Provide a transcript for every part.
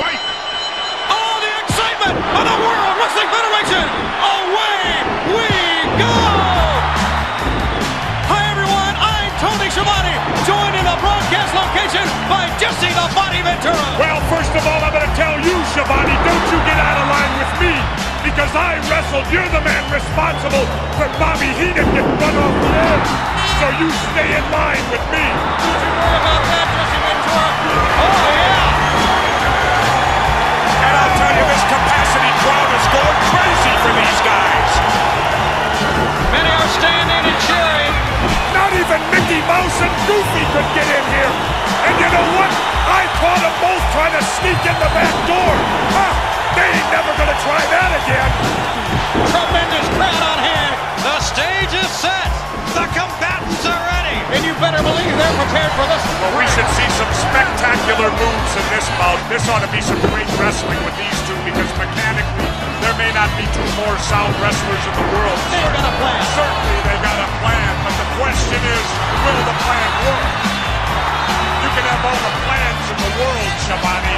Fight! Oh, the excitement of the World Wrestling Federation! Away we go! Hi, everyone. I'm Tony Schiavone, joined in the broadcast location by Jesse the Body Ventura. Well, first of all, I'm going to tell you, Schiavone, don't you get out of line with me, because I wrestled. You're the man responsible for Bobby Heenan getting run off the edge. So you stay in line with me. Don't you worry about that, Jesse Ventura. Oh, yeah! This capacity crowd is going crazy for these guys. Many are standing and cheering. Not even Mickey Mouse and Goofy could get in here. And you know what? I caught them both trying to sneak in the back door. Huh, they ain't never going to try that again. Tremendous crowd on hand. The stage is set. The combatants are ready. And you better believe they're prepared for this. Well, we should see some spectacular moves in this bout. This ought to be some great wrestling with these two, because mechanically, there may not be two more sound wrestlers in the world. They've got a plan. Certainly they've got a plan, but the question is, will the plan work? You can have all the plans in the world, Schiavone.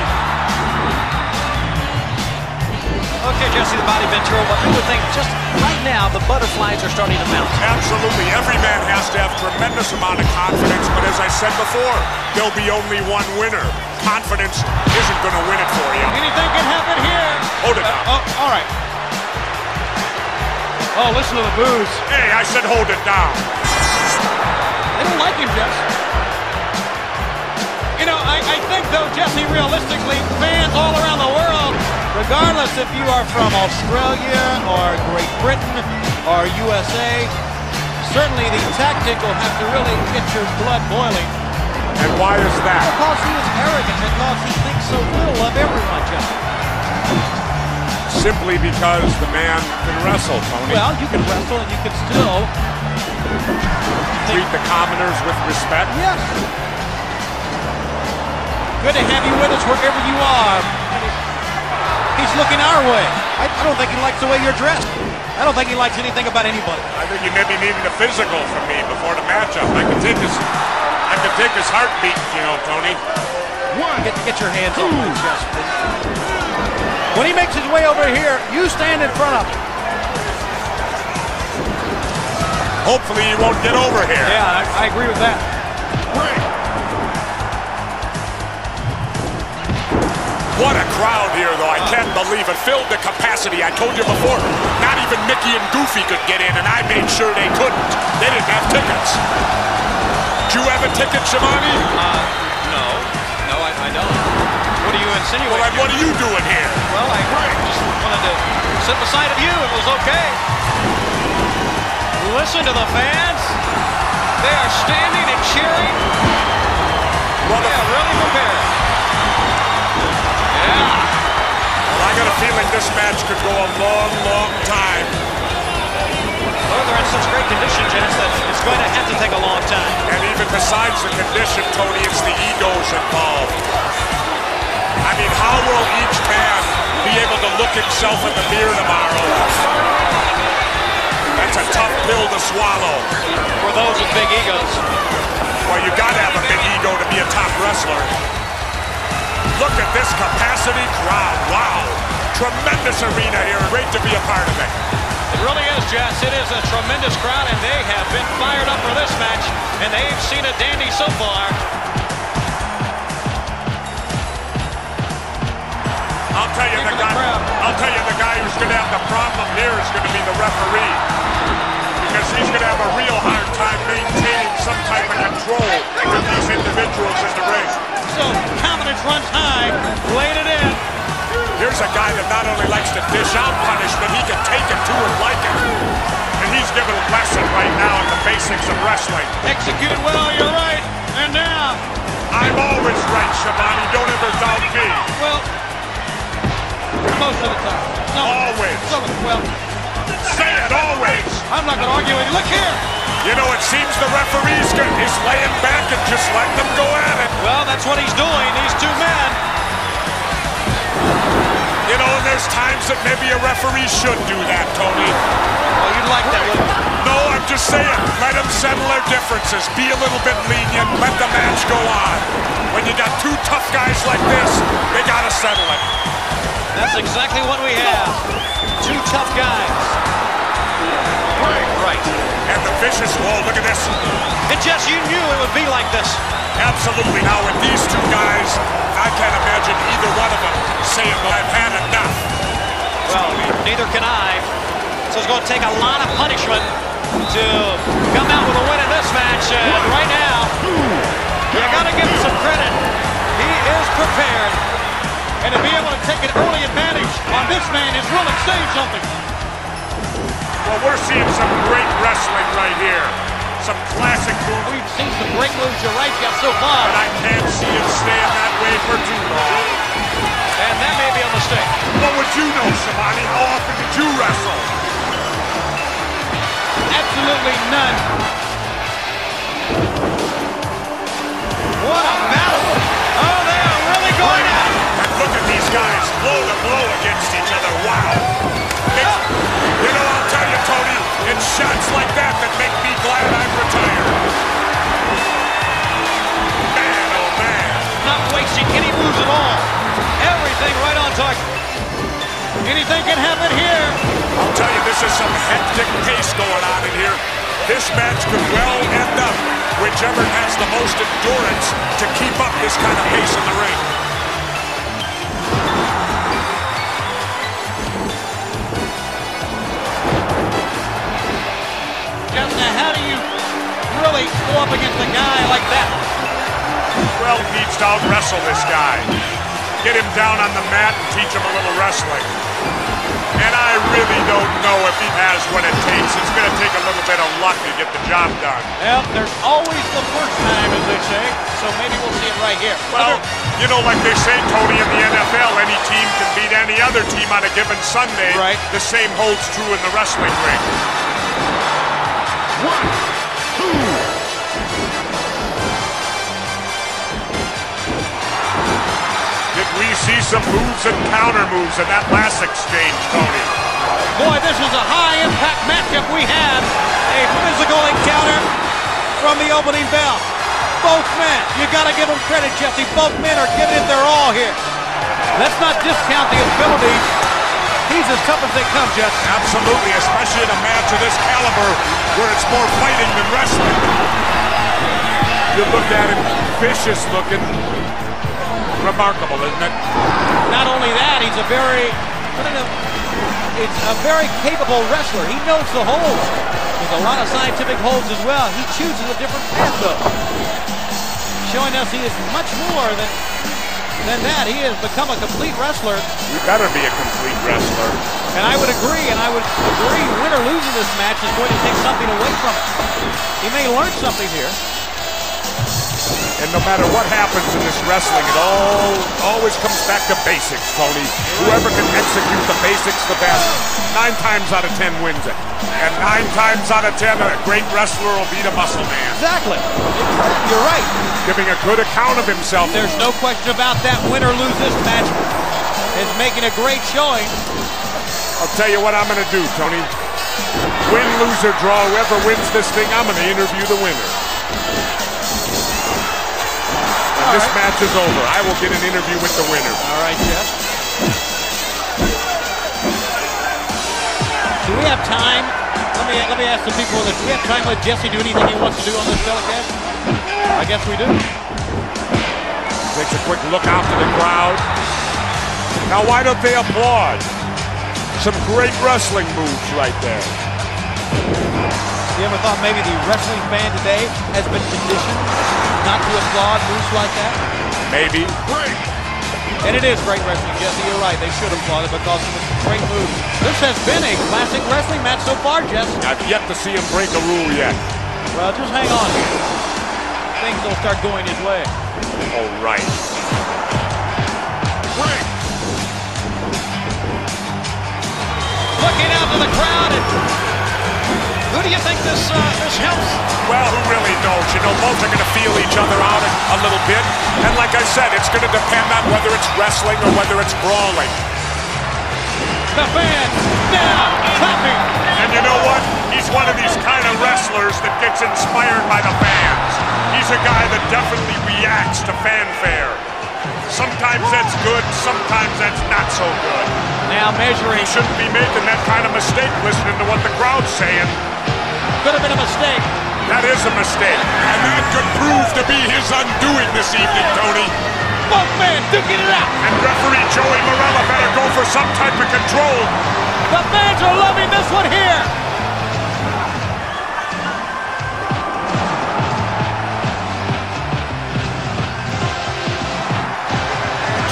Okay, Jesse the Body Ventura, but who would think just right now the butterflies are starting to mount? Absolutely. Every man has to have a tremendous amount of confidence, but as I said before, there'll be only one winner. Confidence isn't going to win it for you. Anything can happen here. Hold it down. All right. Oh, listen to the booze. Hey, I said hold it down. They don't like him, Jess. You know, I think, though, Jesse, realistically, fans all around the world, regardless if you are from Australia or Great Britain or USA, certainly the tactic will have to really get your blood boiling. And why is that? Because he is arrogant, because he thinks so little of everyone, John. Simply because the man can wrestle, Tony. Well, you can wrestle and you can still treat the commoners with respect. Yes. Good to have you with us wherever you are. He's looking our way. I don't think he likes the way you're dressed. I don't think he likes anything about anybody. I think you may be needing a physical from me before the matchup. I could take his heartbeat, you know, Tony. One. Get your hands on my chest, please. When he makes his way over here, you stand in front of him. Hopefully he won't get over here. Yeah, I agree with that. What a crowd here, though. I can't believe it. Filled the capacity. I told you before, not even Mickey and Goofy could get in, and I made sure they couldn't. They didn't have tickets. Do you have a ticket, Schiavone? No. No, I don't. What are you insinuating? Well, what are you doing here? Well, I just wanted to sit beside of you. It was okay. Listen to the fans. They are standing and cheering. They are really prepared. Yeah. Well, I got a feeling this match could go a long, long time. Well, they're in such great condition, Jess, that it's going to have to take a long time. And even besides the condition, Tony, it's the egos involved. I mean, how will each man be able to look himself in the mirror tomorrow? That's a tough pill to swallow. For those with big egos. Well, you got to have a big ego to be a top wrestler. Look at this capacity crowd. Wow. Tremendous arena here. Great to be a part of it. It really is, Jess. It is a tremendous crowd, and they have been fired up for this match, and they've seen a dandy so far. I'll tell you the guy who's going to have the problem here is going to be the referee, because he's going to have a real hard time maintaining some type of control with these individuals in the ring. So confidence runs high, laid it in. Here's a guy that not only likes to dish out punishment, he can take it to and like it. And he's given a lesson right now on the basics of wrestling. Execute well, you're right. And now. I'm always right, Schiavone. Don't ever doubt me. Well, most of the time. No, always. Well, say it, always. I'm not going to argue with you. Look here. You know, it seems the referee's is laying back and just letting them go at it. Well, that's what he's doing, these two men. You know, there's times that maybe a referee should do that, Tony. Well, you'd like that, wouldn't you? No, I'm just saying, let them settle their differences. Be a little bit lenient. Let the match go on. When you got two tough guys like this, they gotta settle it. That's exactly what we have. Two tough guys. Right. And the vicious wall. Look at this. And Jess, you knew it would be like this. Absolutely. Now with these two guys, I can't imagine either one of them saying, well, I've had enough. Well, neither can I. So it's going to take a lot of punishment to come out with a win in this match. And right now, you got to give him some credit. He is prepared. And to be able to take an early advantage on this man is really saying something. Well, we're seeing some great wrestling right here. Some classic moves. We've seen some great moves your right got so far. But I can't see him staying that way for too long. And that may be a mistake. What would you know, Schiavone? How often did you wrestle? Absolutely none. What a battle. Oh, they are really going out. And look at these guys, blow to blow against each other. Wow. You know, I'll tell you, Tony, it's shots like that that make me glad I'm retired. Man, oh man. Not wasting any moves at all. Everything right on target. Anything can happen here. I'll tell you, this is some hectic pace going on in here. This match could well end up whichever has the most endurance to keep up this kind of pace in the ring. Jeff, now how do you really go up against a guy like that? Well, he needs to out-wrestle this guy. Get him down on the mat and teach him a little wrestling. And I really don't know if he has what it takes. It's going to take a little bit of luck to get the job done. Well, there's always the first time, as they say, so maybe we'll see it right here. Well, you know, like they say, Tony, in the NFL, any team can beat any other team on a given Sunday. Right. The same holds true in the wrestling ring. 1, 2. We see some moves and counter moves in that last exchange, Tony. Boy, this is a high-impact matchup we have. A physical encounter from the opening bell. Both men, you got to give them credit, Jesse. Both men are giving it their all here. Let's not discount the ability. He's as tough as they come, Jesse. Absolutely, especially in a match of this caliber where it's more fighting than wrestling. You look at him, vicious looking. Remarkable, isn't it? Not only that, he's a very capable wrestler. He knows the holds. There's a lot of scientific holds as well. He chooses a different path, though. Showing us he is much more than that. He has become a complete wrestler. You better be a complete wrestler. And I would agree, winner losing this match is going to take something away from it. He may learn something here. And no matter what happens in this wrestling, it all always comes back to basics, Tony. Whoever can execute the basics the best, 9 times out of 10 wins it. And 9 times out of 10, a great wrestler will beat a muscle man. Exactly. You're right. Giving a good account of himself. There's no question about that. Win or lose this match is making a great showing. I'll tell you what I'm going to do, Tony. Win, lose, or draw, whoever wins this thing, I'm going to interview the winner. This match is over. I will get an interview with the winner. All right, Jeff. Do we have time? Let me ask the people, do we have time to let Jesse do anything he wants to do on this telecast? I guess we do. Takes a quick look out to the crowd. Now, why don't they applaud? Some great wrestling moves right there. You ever thought maybe the wrestling fan today has been conditioned not to applaud moves like that? Maybe. Great. And it is great wrestling, Jesse. You're right. They should applaud it because it was great moves. This has been a classic wrestling match so far, Jesse. I've yet to see him break a rule yet. Well, just hang on here. Things will start going his way. All right. Great. Looking out to the crowd and... Who do you think this helps? Well, who really knows? You know, both are going to feel each other out a little bit. And like I said, it's going to depend on whether it's wrestling or whether it's brawling. The fans now clapping. And you know what? He's one of these kind of wrestlers that gets inspired by the fans. He's a guy that definitely reacts to fanfare. Sometimes that's good, sometimes that's not so good. Now measuring. You shouldn't be making that kind of mistake listening to what the crowd's saying. Could have been a mistake. That is a mistake. And that could prove to be his undoing this evening, Tony. Both men duking it out. And referee Joey Marella better go for some type of control. The fans are loving this one here.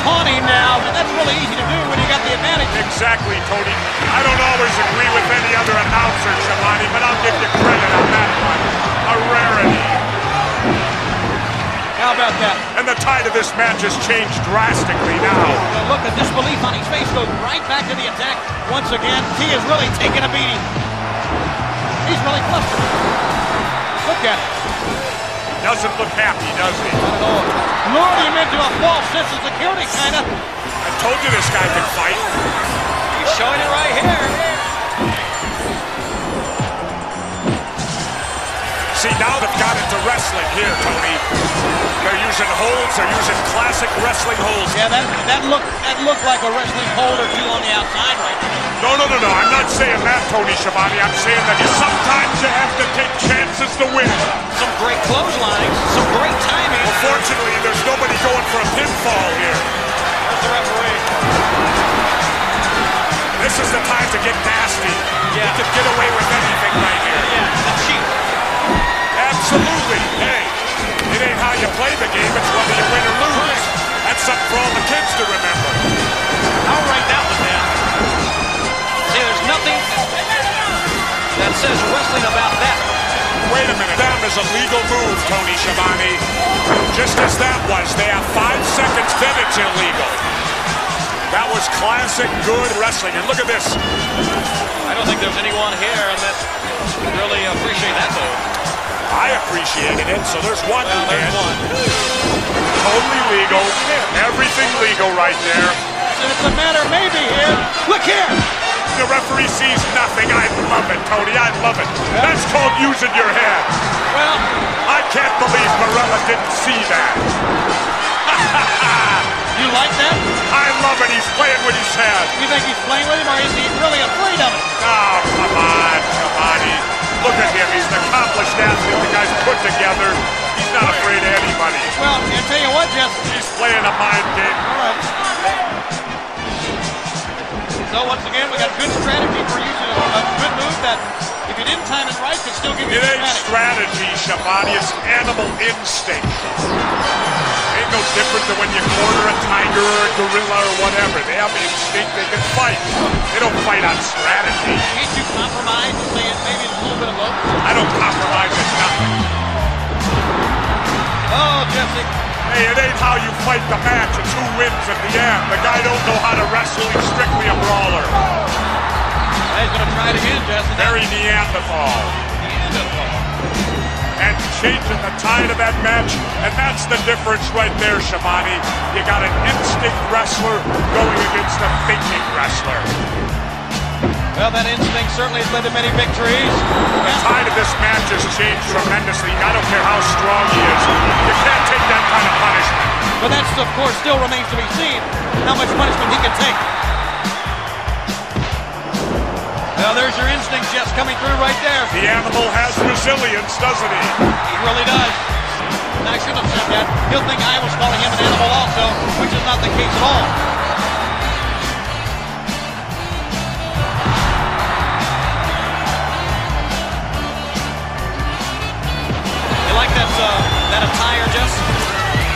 Taunting now, and that's really easy to do when you got the advantage. Exactly, Tony. I don't always agree with any other announcer, Schiavone, but I'll give you credit on that one. A rarity. How about that? And the tide of this match has changed drastically now. The look of disbelief on his face goes right back to the attack once again. He is really taking a beating. He's really flustered. Look at it. Doesn't look happy, does he? Not at all. Lured him into a false sense of security, kind of. I told you this guy could fight. He's showing it right here. See, now they've got into wrestling here, Tony. They're using holds. They're using classic wrestling holds. Yeah, that looked like a wrestling hold or two on the outside right there. No. I'm not saying that, Tony Schiavone. I'm saying that sometimes you have to take chances to win. Some great clotheslines, some great timing. Unfortunately, there's nobody going for a pinfall here. There's the referee. This is the time to get nasty. Yeah. You can get away with anything right here. Yeah, that's cheap. Absolutely. Hey, it ain't how you play the game. It's whether you win or lose. Right. That's something for all the kids to remember. I'll write that one down. There's nothing that says wrestling about that. Wait a minute. That is a legal move, Tony Schiavone. Just as that was, they have 5 seconds, then it's illegal. That was classic good wrestling. And look at this. I don't think there's anyone here that really appreciates that move. I appreciated it, so there's one. Well, there's one. Totally legal. Everything legal right there. And it's a matter maybe here. Look here. The referee sees nothing. I love it, Tony. I love it. Yeah. That's called using your head. Well, I can't believe Marella didn't see that. You like that? I love it. He's playing with his head. You think he's playing with him, or is he really afraid of it? Oh, come on, Schiavone. Look at him. He's an accomplished athlete. The guy's put together. He's not afraid of anybody. Well, I'll tell you what, Jess. He's playing a mind game. All right. So once again, we got a good strategy for using a good move that, if you didn't time it right, could still give you a strategy. Schiavone, it's animal instinct. Ain't no different than when you corner a tiger or a gorilla or whatever. They have instinct, they can fight. They don't fight on strategy. Can't you compromise and say it maybe it's a little bit of low? I don't compromise at nothing. Oh, Jesse. Hey, it ain't how you fight the match, it's who wins at the end. The guy don't know how to wrestle, he's strictly a brawler. He's gonna try it again, Jesse. Very Neanderthal. And changing the tide of that match, and that's the difference right there, Schiavone. You got an instinct wrestler going against a thinking wrestler. Well, that instinct certainly has led to many victories. The tide of this match has changed tremendously. I don't care how strong he is. You can't take that kind of punishment. But that, of course, still remains to be seen, how much punishment he can take. Well, there's your instinct, Jess, coming through right there. The animal has resilience, doesn't he? He really does. Now, I shouldn't have said that. He'll think I was calling him an animal also, which is not the case at all. That attire, Jess?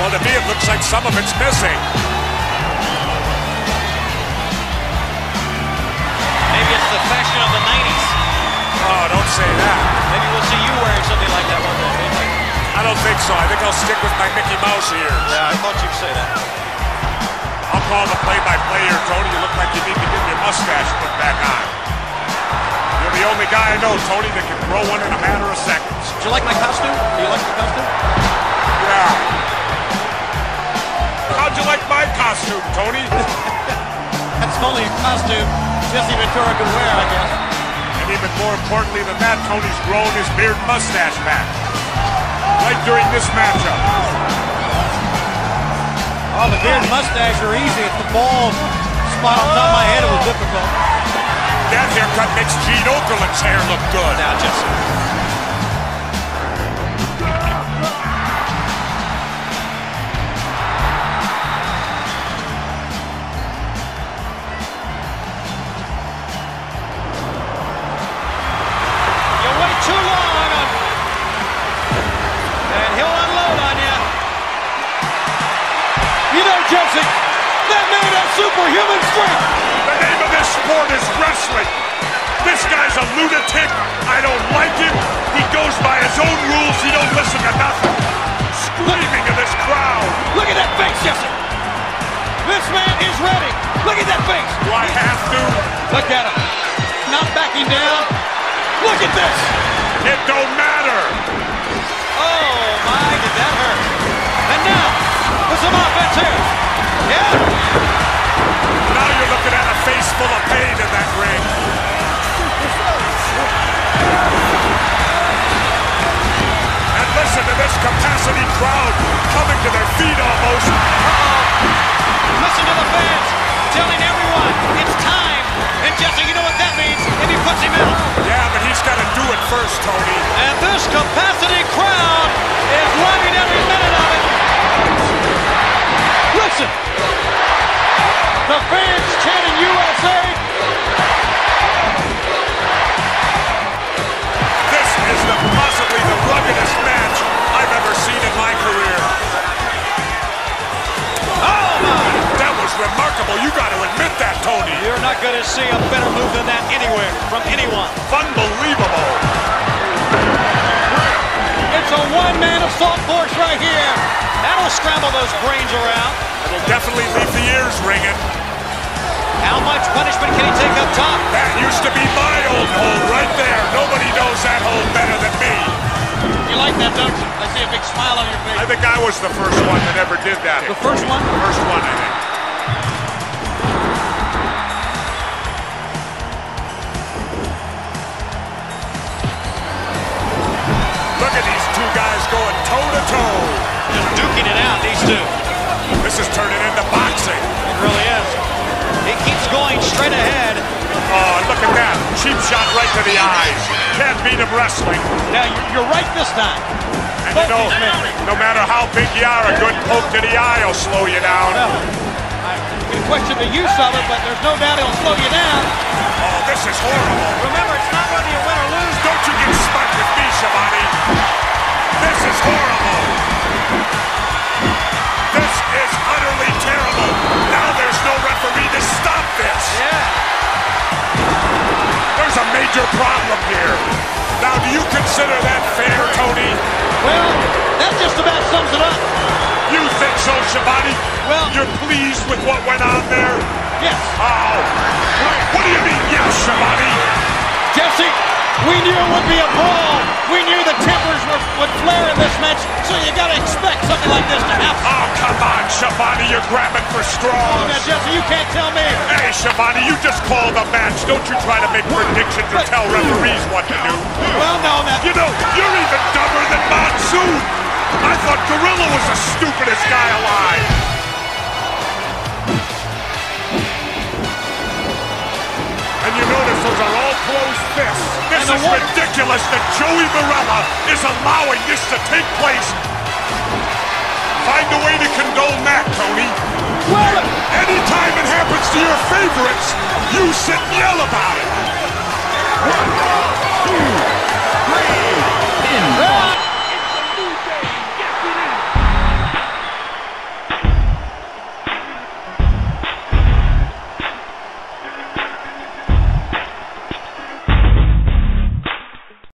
Well, to me, it looks like some of it's missing. Maybe it's the fashion of the 90s. Oh, don't say that. Maybe we'll see you wearing something like that one day. Maybe. I don't think so. I think I'll stick with my Mickey Mouse ears. Yeah, I thought you'd say that. I'll call the play-by-play here, Tony. You look like you need to get your mustache put back on. You're the only guy I know, Tony, that can grow one in a matter of seconds. Do you like my costume? Do you like the costume? Yeah. How'd you like my costume, Tony? That's the only costume Jesse Ventura could wear, I guess. And even more importantly than that, Tony's grown his beard mustache back. Right during this matchup. Oh, the beard and mustache are easy. It's the balls spot on top of my head, it was difficult. That haircut makes Gene Okerlund's hair look good. Now, Jesse. That man has superhuman strength. The name of this sport is wrestling. This guy's a lunatic. I don't like him. He goes by his own rules. He don't listen to nothing. Screaming in this crowd. Look at that face, Jesse. This man is ready. Look at that face. Do I have to? Look at him. Not backing down. Look at this. It don't matter. Oh, my, did that hurt. And now, there's some offense here. Yeah. Now you're looking at a face full of pain in that ring. And listen to this capacity crowd coming to their feet almost. Uh-oh. Listen to the fans telling everyone it's time. And Jesse, you know what that means if he puts him out. Yeah, but he's got to do it first, Tony. And this capacity crowd is loving every minute of it. Listen. The fans chanting USA. This is possibly the ruggedest match I've ever seen in my career. Oh, my. That was remarkable. You got to admit that, Tony. You're not going to see a better move than that anywhere from anyone. Unbelievable. It's a one-man assault force right here. That'll scramble those brains around. It'll definitely leave the ears ringing. How much punishment can he take up top? That used to be my old hole right there. Nobody knows that hole better than me. You like that, don't you? I see a big smile on your face. I think I was the first one that ever did that. The first one? The first one, I think. Going toe-to-toe. Just duking it out, these two. This is turning into boxing. It really is. He keeps going straight ahead. Oh, look at that. Cheap shot right to the eyes. Can't beat him wrestling. Now, you're right this time. And you know, no matter how big you are, a good poke to the eye will slow you down. No. You question the use of it, but there's no doubt it'll slow you down. Oh, this is horrible. Remember, it's not whether you win or lose. Don't you get stuck with me, Schiavone. This is horrible. This is utterly terrible. Now there's no referee to stop this. Yeah. There's a major problem here. Now, do you consider that fair, Tony? Well, that just about sums it up. You think so, Schiavone? Well, you're pleased with what went on there? Yes. Oh. What do you mean, yes, Schiavone? Jesse. We knew it would be a brawl. We knew the tempers would flare in this match, so you gotta expect something like this to happen. Oh, come on, Schiavone, you're grabbing for straws. Oh, now, Jesse, you can't tell me. Hey, Schiavone, you just called the match. Don't you try to make predictions or tell referees what to do. Well, no, now. You know, you're even dumber than Monsoon. I thought Gorilla was the stupidest guy alive. And you notice those are all closed fists. This is ridiculous that Joey Marella is allowing this to take place. Find a way to condone that, Tony. Well, anytime it happens to your favorites, you sit and yell about it. 1, 2, 3, in.